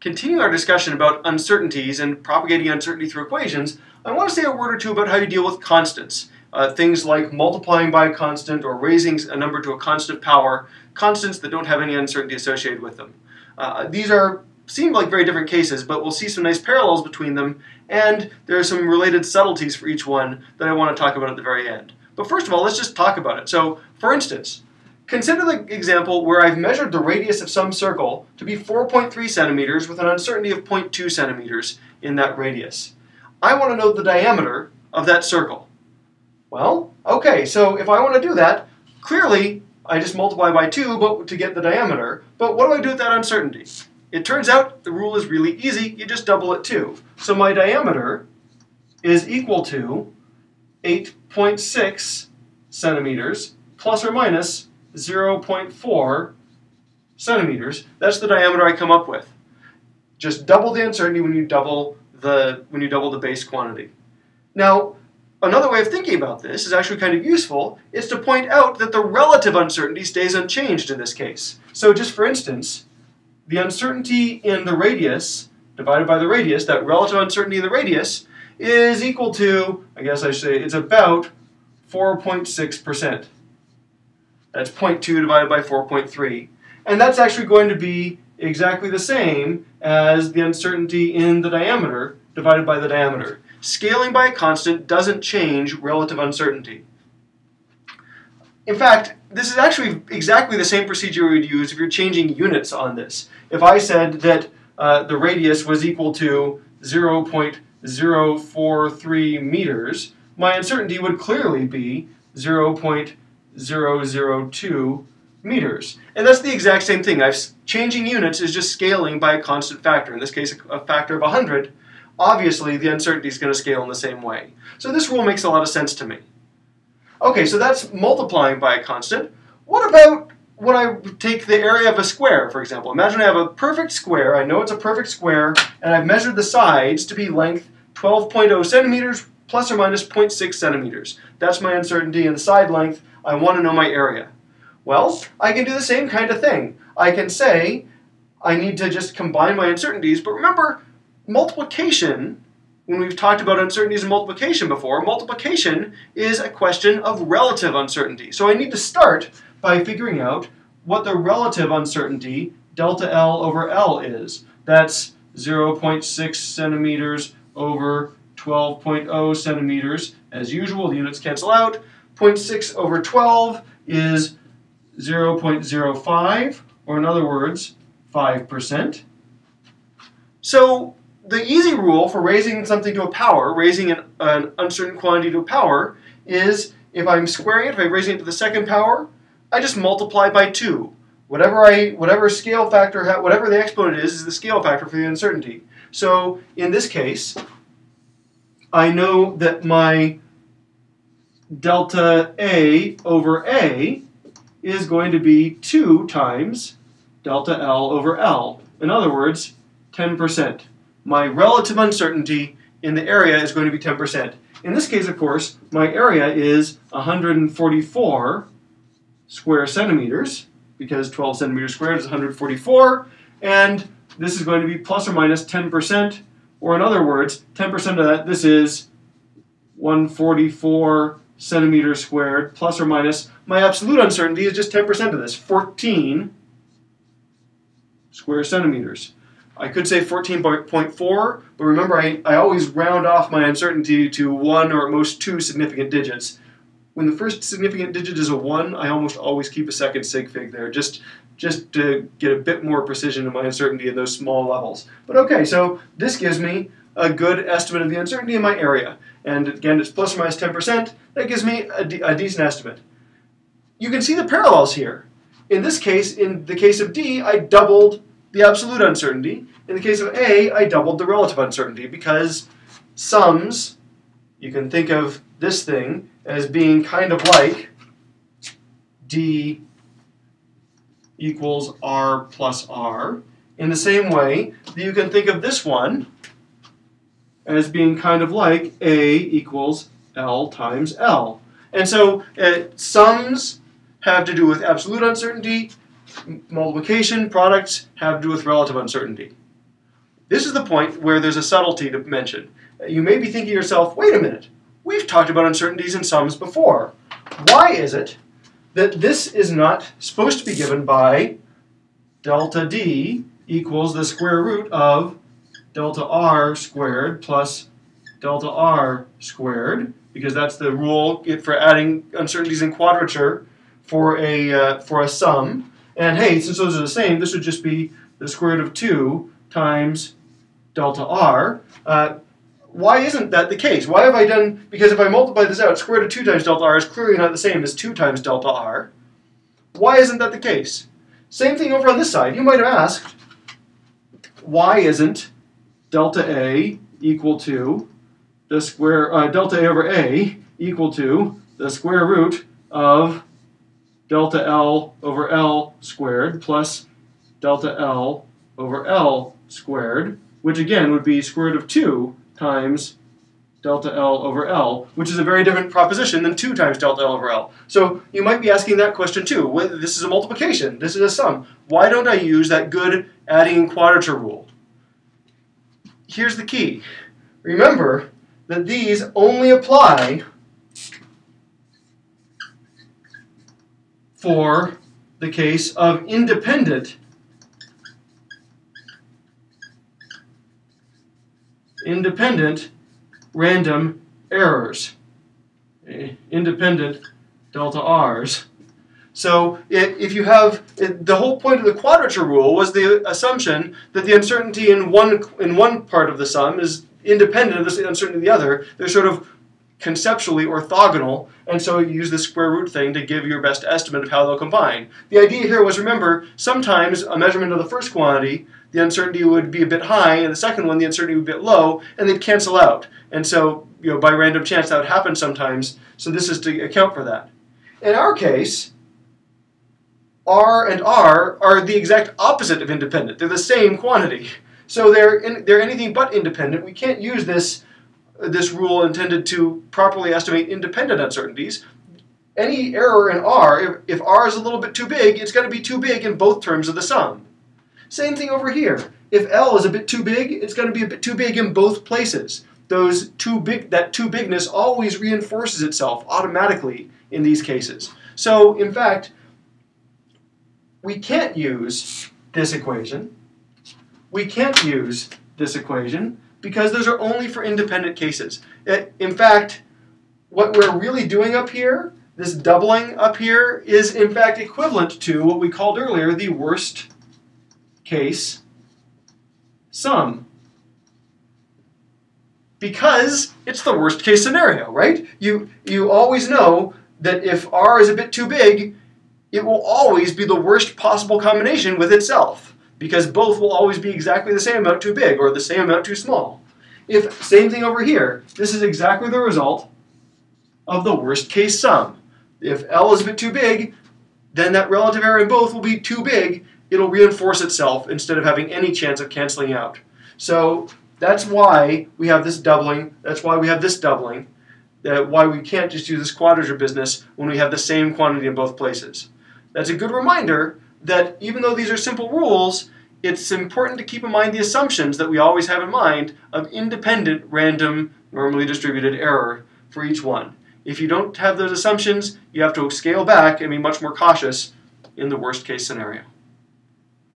continue our discussion about uncertainties and propagating uncertainty through equations, I want to say a word or two about how you deal with constants. Things like multiplying by a constant or raising a number to a constant power, constants that don't have any uncertainty associated with them. These seem like very different cases, but we'll see some nice parallels between them, and there are some related subtleties for each one that I want to talk about at the very end. But first of all, let's just talk about it. So, for instance, consider the example where I've measured the radius of some circle to be 4.3 centimeters with an uncertainty of 0.2 centimeters in that radius. I want to know the diameter of that circle. Well, okay, so if I want to do that, clearly I just multiply by 2 to get the diameter, but what do I do with that uncertainty? It turns out the rule is really easy, you just double it 2. So my diameter is equal to 8.6 centimeters plus or minus 0.4 centimeters. That's the diameter I come up with. Just double the uncertainty when you double the base quantity. Now, another way of thinking about this is actually kind of useful, is to point out that the relative uncertainty stays unchanged in this case. So just for instance, the uncertainty in the radius divided by the radius, that relative uncertainty in the radius, is equal to, I guess I should say, it's about 4.6%. That's 0.2 divided by 4.3. And that's actually going to be exactly the same as the uncertainty in the diameter divided by the diameter. Scaling by a constant doesn't change relative uncertainty. In fact, this is actually exactly the same procedure we would use if you're changing units on this. If I said that the radius was equal to 0.043 meters, my uncertainty would clearly be 0.002 meters. And that's the exact same thing. Changing units is just scaling by a constant factor, in this case a factor of 100. Obviously, the uncertainty is going to scale in the same way. So this rule makes a lot of sense to me. Okay, so that's multiplying by a constant. What about when I take the area of a square, for example? Imagine I have a perfect square, I know it's a perfect square, and I've measured the sides to be length 12.0 centimeters plus or minus 0.6 centimeters. That's my uncertainty in the side length. I want to know my area. Well, I can do the same kind of thing. I can say I need to just combine my uncertainties, but remember, multiplication, when we've talked about uncertainties and multiplication before, multiplication is a question of relative uncertainty. So I need to start by figuring out what the relative uncertainty delta L over L is. That's 0.6 centimeters over 12.0 centimeters. As usual, the units cancel out. 0.6 over 12 is 0.05, or in other words, 5%. So the easy rule for raising something to a power, raising an uncertain quantity to a power, is if I'm squaring it, if I'm raising it to the second power, I just multiply by 2. Whatever scale factor, whatever the exponent is the scale factor for the uncertainty. So in this case, I know that my delta A over A is going to be 2 times delta L over L. In other words, 10%. My relative uncertainty in the area is going to be 10%. In this case, of course, my area is 144 square centimeters, because 12 centimeters squared is 144, and this is going to be plus or minus 10%, or in other words, 10% of that, this is 144 centimeters squared, plus or minus, my absolute uncertainty is just 10% of this, 14 square centimeters. I could say 14.4, but remember I always round off my uncertainty to 1 or at most 2 significant digits. When the first significant digit is a 1, I almost always keep a second sig fig there, just to get a bit more precision in my uncertainty in those small levels. But okay, so this gives me a good estimate of the uncertainty in my area. And again, it's plus or minus 10%. That gives me a decent estimate. You can see the parallels here. In this case, in the case of D, I doubled the absolute uncertainty. In the case of A, I doubled the relative uncertainty because sums, you can think of this thing as being kind of like D equals R plus R. In the same way that you can think of this one as being kind of like A equals L times L. And so sums have to do with absolute uncertainty. Multiplication products have to do with relative uncertainty. This is the point where there's a subtlety to mention. You may be thinking to yourself, wait a minute, we've talked about uncertainties in sums before. Why is it that this is not supposed to be given by delta D equals the square root of delta R squared plus delta R squared, because that's the rule for adding uncertainties in quadrature for a sum. And hey, since those are the same, this would just be the square root of 2 times delta R. Why isn't that the case? Why have I done, because if I multiply this out, square root of 2 times delta R is clearly not the same as 2 times delta R. Why isn't that the case? Same thing over on this side. You might have asked, why isn't delta A equal to the square, delta A over A equal to the square root of delta L over L squared plus delta L over L squared, which again would be square root of 2 times delta L over L, which is a very different proposition than 2 times delta L over L. So you might be asking that question too. This is a multiplication. This is a sum. Why don't I use that good adding in quadrature rule? Here's the key. Remember that these only apply for the case of independent random errors, independent delta R's. So if you have, the whole point of the quadrature rule was the assumption that the uncertainty in one part of the sum is independent of the uncertainty in the other. They're sort of conceptually orthogonal, and so you use the square root thing to give your best estimate of how they'll combine. The idea here was, remember, sometimes a measurement of the first quantity, the uncertainty would be a bit high, and the second one, the uncertainty would be a bit low, and they'd cancel out. And so, you know, by random chance, that would happen sometimes, so this is to account for that. In our case, R and R are the exact opposite of independent. They're the same quantity. So they're anything but independent. We can't use this rule intended to properly estimate independent uncertainties. Any error in R, if R is a little bit too big, it's going to be too big in both terms of the sum. Same thing over here. If L is a bit too big, it's going to be a bit too big in both places. That too bigness always reinforces itself automatically in these cases. So, in fact, we can't use this equation. We can't use this equation because those are only for independent cases. In fact, what we're really doing up here, this doubling up here, is in fact equivalent to what we called earlier the worst case sum. Because it's the worst case scenario, right? You always know that if R is a bit too big, it will always be the worst possible combination with itself, because both will always be exactly the same amount too big or the same amount too small. If, same thing over here, this is exactly the result of the worst case sum. If L is a bit too big, then that relative error in both will be too big. It'll reinforce itself instead of having any chance of canceling out. So that's why we have this doubling, that's why we have this doubling, that's why we can't just use this quadrature business when we have the same quantity in both places. That's a good reminder that even though these are simple rules, it's important to keep in mind the assumptions that we always have in mind of independent, random, normally distributed error for each one. If you don't have those assumptions, you have to scale back and be much more cautious in the worst case scenario.